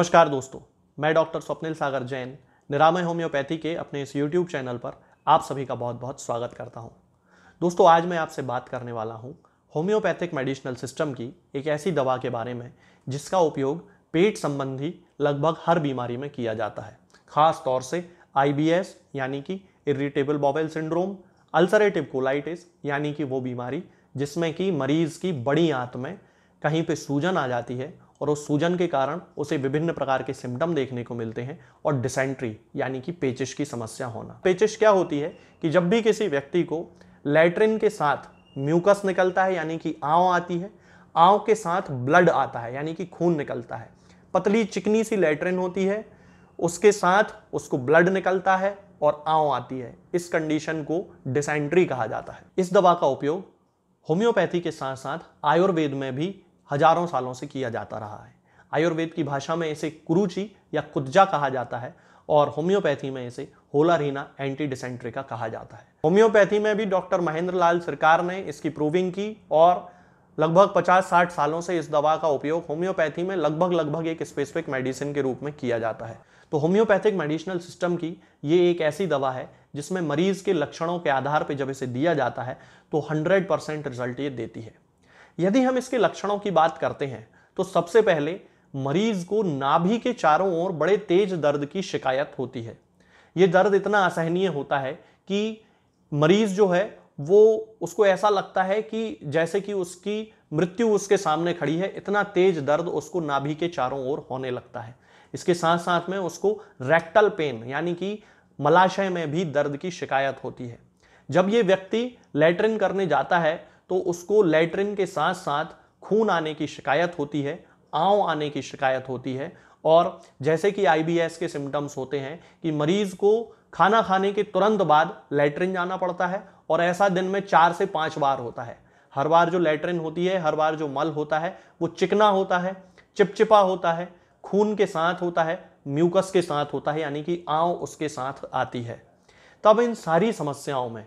नमस्कार दोस्तों, मैं डॉक्टर स्वप्निल सागर जैन निरामय होम्योपैथी के अपने इस यूट्यूब चैनल पर आप सभी का बहुत बहुत स्वागत करता हूं। दोस्तों, आज मैं आपसे बात करने वाला हूं होम्योपैथिक मेडिसिनल सिस्टम की एक ऐसी दवा के बारे में जिसका उपयोग पेट संबंधी लगभग हर बीमारी में किया जाता है, खास तौर से IBS यानी कि irritable bowel syndrome, ulcerative colitis यानी कि वो बीमारी जिसमें कि मरीज़ की बड़ी आंत में कहीं पर सूजन आ जाती है और उस सूजन के कारण उसे विभिन्न प्रकार के सिम्टम देखने को मिलते हैं, और डिसेंट्री यानी कि पेचिश की समस्या होना। पेचिश क्या होती है कि जब भी किसी व्यक्ति को लैट्रिन के साथ म्यूकस निकलता है यानी कि आंव आती है, आंव के साथ ब्लड आता है यानी कि खून निकलता है, पतली चिकनी सी लैट्रिन होती है, उसके साथ उसको ब्लड निकलता है और आंव आती है, इस कंडीशन को डिसेंट्री कहा जाता है। इस दवा का उपयोग होम्योपैथी के साथ साथ आयुर्वेद में भी हजारों सालों से किया जाता रहा है। आयुर्वेद की भाषा में इसे कुरुचि या कुज्जा कहा जाता है और होम्योपैथी में इसे होलारीना एंटीडिसेंट्री का कहा जाता है। होम्योपैथी में भी डॉक्टर महेंद्र लाल सरकार ने इसकी प्रूविंग की और लगभग 50-60 सालों से इस दवा का उपयोग होम्योपैथी में लगभग एक स्पेसिफिक मेडिसिन के रूप में किया जाता है। तो होम्योपैथिक मेडिसिनल सिस्टम की ये एक ऐसी दवा है जिसमें मरीज के लक्षणों के आधार पर जब इसे दिया जाता है तो 100% रिजल्ट ये देती है। यदि हम इसके लक्षणों की बात करते हैं तो सबसे पहले मरीज को नाभि के चारों ओर बड़े तेज दर्द की शिकायत होती है। ये दर्द इतना असहनीय होता है कि मरीज जो है वो उसको ऐसा लगता है कि जैसे कि उसकी मृत्यु उसके सामने खड़ी है, इतना तेज दर्द उसको नाभि के चारों ओर होने लगता है। इसके साथ साथ में उसको रेक्टल पेन यानी कि मलाशय में भी दर्द की शिकायत होती है। जब ये व्यक्ति लैट्रिन करने जाता है तो उसको लैट्रिन के साथ साथ खून आने की शिकायत होती है, आंव आने की शिकायत होती है, और जैसे कि IBS के सिम्टम्स होते हैं कि मरीज़ को खाना खाने के तुरंत बाद लैट्रिन जाना पड़ता है, और ऐसा दिन में 4 से 5 बार होता है। हर बार जो लैट्रिन होती है, हर बार जो मल होता है वो चिकना होता है, चिपचिपा होता है, खून के साथ होता है, म्यूकस के साथ होता है, यानी कि आंव उसके साथ आती है। तब इन सारी समस्याओं में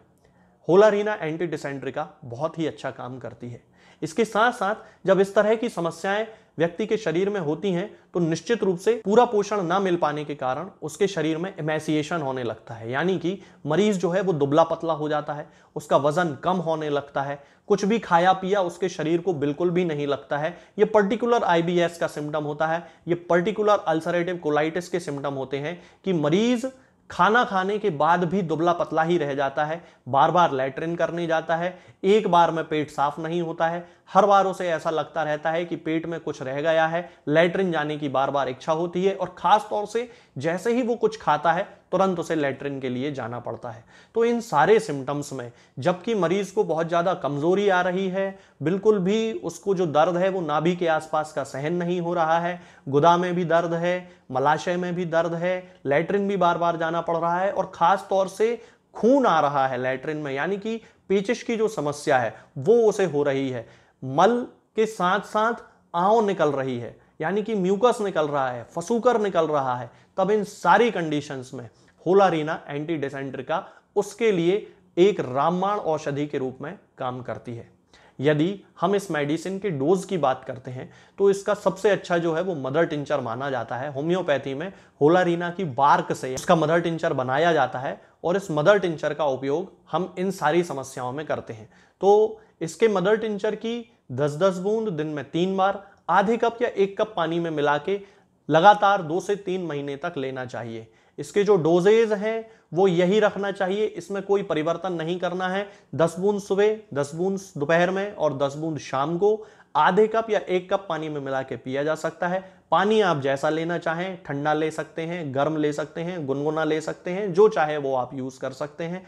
होलारीना एंटीडिसेंट्री का बहुत ही अच्छा काम करती है। इसके साथ साथ जब इस तरह की समस्याएं व्यक्ति के शरीर में होती हैं तो निश्चित रूप से पूरा पोषण ना मिल पाने के कारण उसके शरीर में एमेसिएशन होने लगता है, यानी कि मरीज जो है वो दुबला पतला हो जाता है, उसका वजन कम होने लगता है, कुछ भी खाया पिया उसके शरीर को बिल्कुल भी नहीं लगता है। ये पर्टिकुलर IBS का सिम्टम होता है, ये पर्टिकुलर अल्सरेटिव कोलाइटिस के सिम्टम होते हैं कि मरीज खाना खाने के बाद भी दुबला पतला ही रह जाता है, बार बार लैट्रिन करने जाता है, एक बार में पेट साफ नहीं होता है, हर बार उसे ऐसा लगता रहता है कि पेट में कुछ रह गया है, लैट्रिन जाने की बार बार इच्छा होती है, और खास तौर से जैसे ही वो कुछ खाता है तुरंत उसे लैट्रिन के लिए जाना पड़ता है। तो इन सारे सिम्टम्स में जबकि मरीज को बहुत ज़्यादा कमज़ोरी आ रही है, बिल्कुल भी उसको जो दर्द है वो नाभि के आसपास का सहन नहीं हो रहा है, गुदा में भी दर्द है, मलाशय में भी दर्द है, लैट्रिन भी बार बार जाना पड़ रहा है, और ख़ास तौर से खून आ रहा है लैट्रिन में, यानी कि पेचिश की जो समस्या है वो उसे हो रही है, मल के साथ साथ आंव निकल रही है यानी कि म्यूकस निकल रहा है, फसूकर निकल रहा है, तब इन सारी कंडीशंस में होलारीना एंटीडिसेंट्री का उसके लिए एक रामबाण औषधि के रूप में काम करती है। यदि हम इस मेडिसिन के डोज की बात करते हैं तो इसका सबसे अच्छा जो है वो मदर टिंचर माना जाता है। होम्योपैथी में होलारीना की बार्क से इसका मदर टिंचर बनाया जाता है और इस मदर टिंचर का उपयोग हम इन सारी समस्याओं में करते हैं। तो इसके मदर टिंचर की 10-10 बूंद दिन में 3 बार आधे कप या 1 कप पानी में मिला के लगातार 2 से 3 महीने तक लेना चाहिए। इसके जो डोजेज हैं वो यही रखना चाहिए, इसमें कोई परिवर्तन नहीं करना है। 10 बूंद सुबह, 10 बूंद दोपहर में और 10 बूंद शाम को आधे कप या 1 कप पानी में मिला के पिया जा सकता है। पानी आप जैसा लेना चाहें, ठंडा ले सकते हैं, गर्म ले सकते हैं, गुनगुना ले सकते हैं, जो चाहे वो आप यूज़ कर सकते हैं।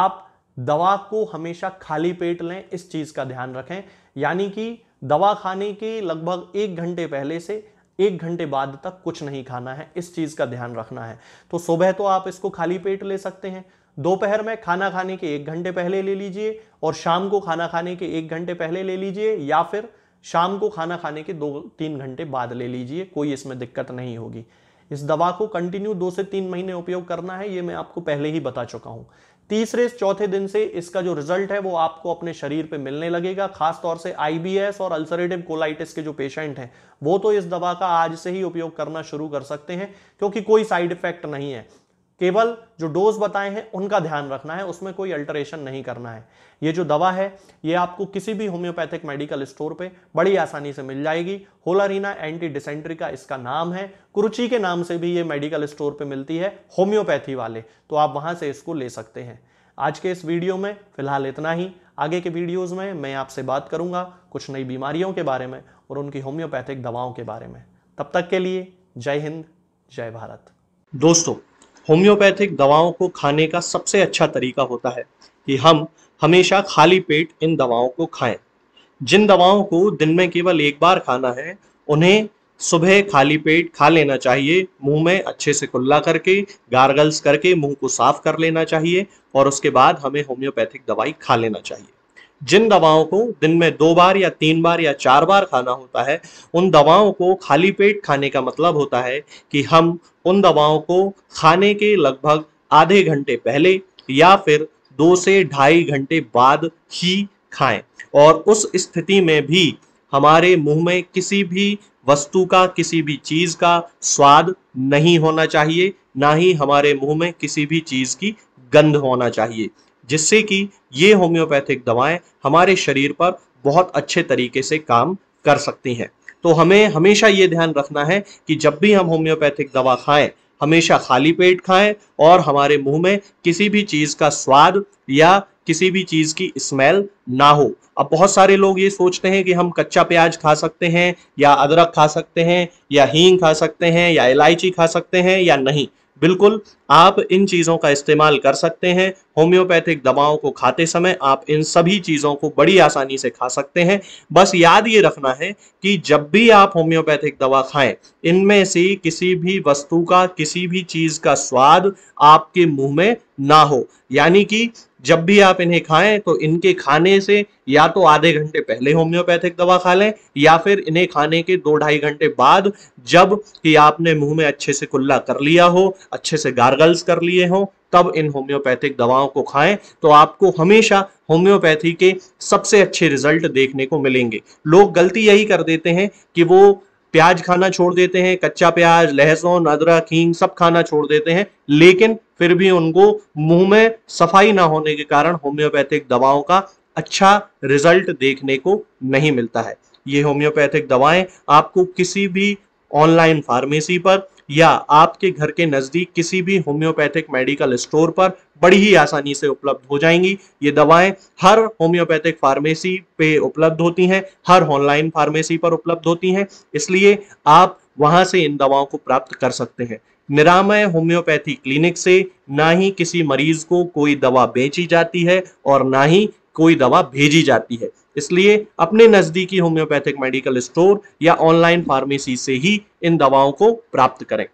आप दवा को हमेशा खाली पेट लें, इस चीज़ का ध्यान रखें, यानी कि दवा खाने के लगभग 1 घंटे पहले से 1 घंटे बाद तक कुछ नहीं खाना है, इस चीज़ का ध्यान रखना है। तो सुबह तो आप इसको खाली पेट ले सकते हैं, दोपहर में खाना खाने के 1 घंटे पहले ले लीजिए और शाम को खाना खाने के 1 घंटे पहले ले लीजिए, या फिर शाम को खाना खाने के 2-3 घंटे बाद ले लीजिए, कोई इसमें दिक्कत नहीं होगी। इस दवा को कंटिन्यू 2 से 3 महीने उपयोग करना है, ये मैं आपको पहले ही बता चुका हूँ। तीसरे चौथे दिन से इसका जो रिजल्ट है वो आपको अपने शरीर पे मिलने लगेगा। खासतौर से आईबीएस और अल्सरेटिव कोलाइटिस के जो पेशेंट हैं वो तो इस दवा का आज से ही उपयोग करना शुरू कर सकते हैं, क्योंकि कोई साइड इफेक्ट नहीं है। केवल जो डोज बताए हैं उनका ध्यान रखना है, उसमें कोई अल्टरेशन नहीं करना है। ये जो दवा है ये आपको किसी भी होम्योपैथिक मेडिकल स्टोर पे बड़ी आसानी से मिल जाएगी। होलारीना एंटीडिसेंट्री का इसका नाम है, कुरुची के नाम से भी ये मेडिकल स्टोर पे मिलती है, होम्योपैथी वाले, तो आप वहाँ से इसको ले सकते हैं। आज के इस वीडियो में फिलहाल इतना ही। आगे के वीडियोज़ में मैं आपसे बात करूँगा कुछ नई बीमारियों के बारे में और उनकी होम्योपैथिक दवाओं के बारे में। तब तक के लिए जय हिंद, जय भारत। दोस्तों, होम्योपैथिक दवाओं को खाने का सबसे अच्छा तरीका होता है कि हम हमेशा खाली पेट इन दवाओं को खाएं। जिन दवाओं को दिन में केवल एक बार खाना है उन्हें सुबह खाली पेट खा लेना चाहिए, मुंह में अच्छे से कुल्ला करके गार्गल्स करके मुंह को साफ कर लेना चाहिए और उसके बाद हमें होम्योपैथिक दवाई खा लेना चाहिए। जिन दवाओं को दिन में 2 बार या 3 बार या 4 बार खाना होता है उन दवाओं को खाली पेट खाने का मतलब होता है कि हम उन दवाओं को खाने के लगभग आधे घंटे पहले या फिर 2 से ढाई घंटे बाद ही खाएं, और उस स्थिति में भी हमारे मुंह में किसी भी वस्तु का, किसी भी चीज़ का स्वाद नहीं होना चाहिए, ना ही हमारे मुंह में किसी भी चीज़ की गंध होना चाहिए, जिससे कि ये होम्योपैथिक दवाएं हमारे शरीर पर बहुत अच्छे तरीके से काम कर सकती हैं। तो हमें हमेशा ये ध्यान रखना है कि जब भी हम होम्योपैथिक दवा खाएं हमेशा खाली पेट खाएं और हमारे मुंह में किसी भी चीज़ का स्वाद या किसी भी चीज़ की स्मेल ना हो। अब बहुत सारे लोग ये सोचते हैं कि हम कच्चा प्याज खा सकते हैं या अदरक खा सकते हैं या हींग खा सकते हैं या इलायची खा सकते हैं या नहीं। बिल्कुल, आप इन चीज़ों का इस्तेमाल कर सकते हैं। होम्योपैथिक दवाओं को खाते समय आप इन सभी चीज़ों को बड़ी आसानी से खा सकते हैं। बस याद ये रखना है कि जब भी आप होम्योपैथिक दवा खाएं इनमें से किसी भी वस्तु का, किसी भी चीज़ का स्वाद आपके मुंह में ना हो, यानी कि जब भी आप इन्हें खाएं तो इनके खाने से या तो आधे घंटे पहले होम्योपैथिक दवा खा लें या फिर इन्हें खाने के 2-2.5 घंटे बाद, जब कि आपने मुंह में अच्छे से कुल्ला कर लिया हो, अच्छे से गार्गल्स कर लिए हो, तब इन होम्योपैथिक दवाओं को खाएं। तो आपको हमेशा होम्योपैथी के सबसे अच्छे रिजल्ट देखने को मिलेंगे। लोग गलती यही कर देते हैं कि वो प्याज खाना छोड़ देते हैं, कच्चा प्याज, लहसुन, अदरक, हींग सब खाना छोड़ देते हैं, लेकिन फिर भी उनको मुंह में सफाई ना होने के कारण होम्योपैथिक दवाओं का अच्छा रिजल्ट देखने को नहीं मिलता है। ये होम्योपैथिक दवाएं आपको किसी भी ऑनलाइन फार्मेसी पर या आपके घर के नज़दीक किसी भी होम्योपैथिक मेडिकल स्टोर पर बड़ी ही आसानी से उपलब्ध हो जाएंगी। ये दवाएं हर होम्योपैथिक फार्मेसी पे उपलब्ध होती हैं, हर ऑनलाइन फार्मेसी पर उपलब्ध होती हैं, इसलिए आप वहां से इन दवाओं को प्राप्त कर सकते हैं। निरामय होम्योपैथी क्लिनिक से ना ही किसी मरीज को कोई दवा बेची जाती है और ना ही कोई दवा भेजी जाती है, इसलिए अपने नज़दीकी होम्योपैथिक मेडिकल स्टोर या ऑनलाइन फार्मेसी से ही इन दवाओं को प्राप्त करें।